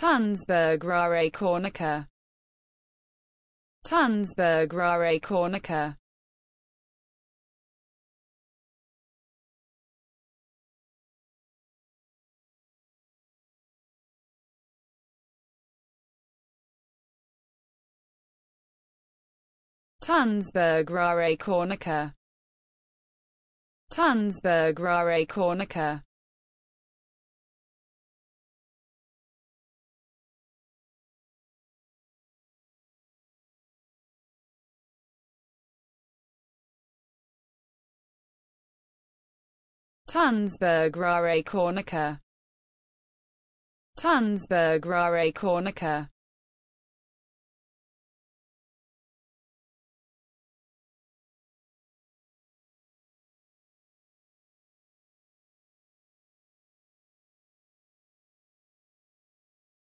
Tønsberg Raet kornåker. Tønsberg Raet kornåker. Tønsberg Raet kornåker. Tønsberg Raet kornåker. Tønsberg Raet kornåker. Tønsberg Raet kornåker.